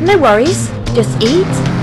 No worries, just eat.